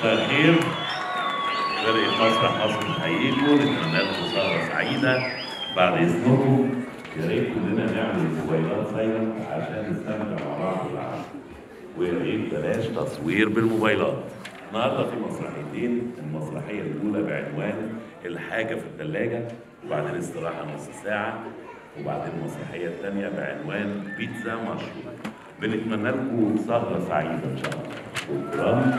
مساء الخير. فرقة مسرح مصر بتحييكم، نتمنى لكم سهرة سعيدة. بعد إذنكم يا ريت كلنا نعمل الموبايلات سايلنت عشان نستمتع مع بعض بالعرض. ويا ريت بلاش تصوير بالموبايلات. النهارده في مسرحيتين، المسرحية الأولى بعنوان الحاجة في الثلاجة، وبعدين استراحة نص ساعة، وبعدين المسرحية الثانية بعنوان بيتزا مشروب. بنتمنى لكم سهرة سعيدة إن شاء الله. شكرا.